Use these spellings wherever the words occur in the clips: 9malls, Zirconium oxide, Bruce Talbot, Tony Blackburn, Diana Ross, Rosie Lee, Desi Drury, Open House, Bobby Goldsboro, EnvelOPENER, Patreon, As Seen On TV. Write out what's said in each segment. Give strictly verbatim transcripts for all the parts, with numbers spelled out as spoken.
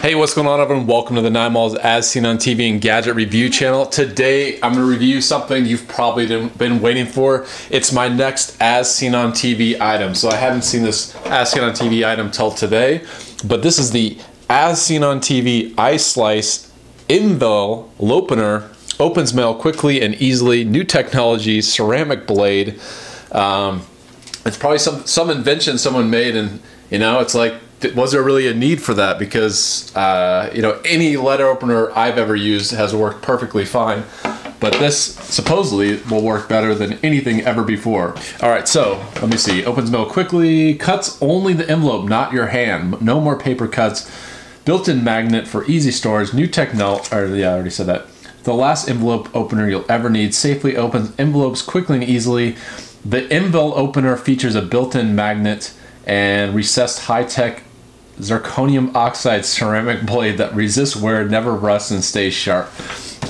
Hey, what's going on everyone? Welcome to the nine malls As Seen on T V and Gadget Review channel. Today, I'm gonna review something you've probably been waiting for. It's my next As Seen on T V item. So I haven't seen this As Seen on T V item till today, but this is the As Seen on T V Ice Slice EnvelOPENER. Opens mail quickly and easily. New technology, ceramic blade. Um, it's probably some, some invention someone made, and you know, it's like, was there really a need for that? Because uh, you know, any letter opener I've ever used has worked perfectly fine, but this supposedly will work better than anything ever before. All right, so let me see. Opens mail quickly, cuts only the envelope, not your hand. No more paper cuts. Built-in magnet for easy storage. New techno. Or yeah, I already said that. The last envelope opener you'll ever need. Safely opens envelopes quickly and easily. The EnvelOPENER features a built-in magnet and recessed high-tech zirconium oxide ceramic blade that resists wear, never rusts, and stays sharp.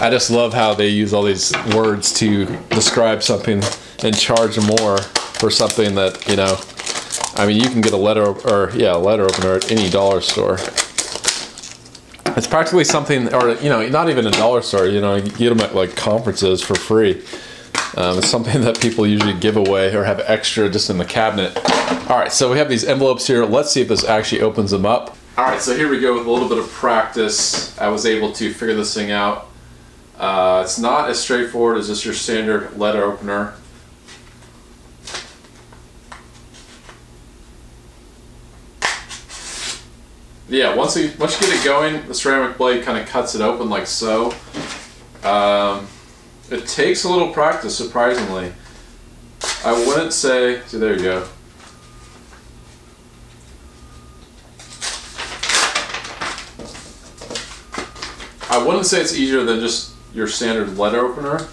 I just love how they use all these words to describe something and charge more for something that, you know, I mean, you can get a letter or yeah, a letter opener at any dollar store. It's practically something, or you know, not even a dollar store, you know, you get them at like conferences for free. Um, it's something that people usually give away or have extra just in the cabinet. All right, so we have these envelopes here. Let's see if this actually opens them up. All right, so here we go with a little bit of practice. I was able to figure this thing out. Uh, it's not as straightforward as just your standard letter opener. Yeah, once you, once you get it going, the ceramic blade kind of cuts it open like so. Um, It takes a little practice, surprisingly. I wouldn't say, so there you go. I wouldn't say it's easier than just your standard letter opener,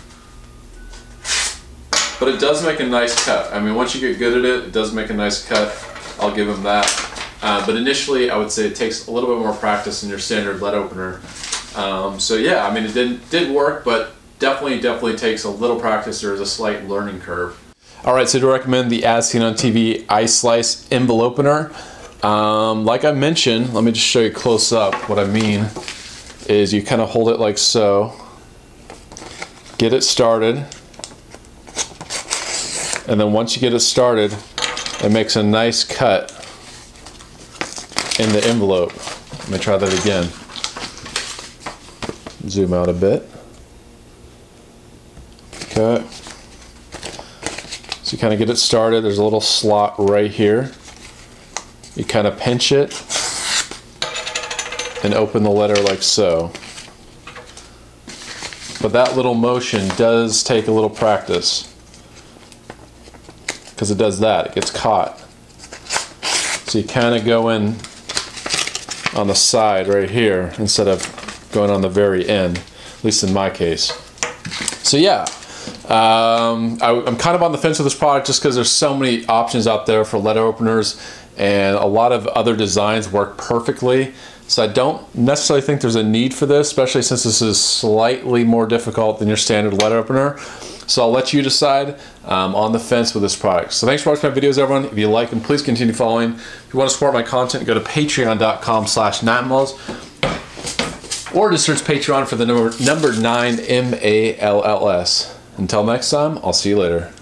but it does make a nice cut. I mean, once you get good at it, it does make a nice cut. I'll give them that. Uh, but initially, I would say it takes a little bit more practice than your standard letter opener. Um, so yeah, I mean, it did, did work, but Definitely, definitely takes a little practice. There is a slight learning curve. All right, so I do recommend the As Seen on T V Ice Slice EnvelOPENER. Um, like I mentioned, let me just show you close up. What I mean is you kind of hold it like so, get it started, and then once you get it started, it makes a nice cut in the envelope. Let me try that again. Zoom out a bit. So you kind of get it started. There's a little slot right here. You kind of pinch it and open the letter like so. But that little motion does take a little practice, because it does that. It gets caught. So you kind of go in on the side right here instead of going on the very end, at least in my case. So yeah. Um, I, I'm kind of on the fence with this product just because there's so many options out there for letter openers, and a lot of other designs work perfectly. So I don't necessarily think there's a need for this, especially since this is slightly more difficult than your standard letter opener. So I'll let you decide. I'm on the fence with this product. So thanks for watching my videos, everyone. If you like them, please continue following. If you want to support my content, go to patreon dot com slash nine malls. Or just search Patreon for the number, number nine M A L L S. Until next time, I'll see you later.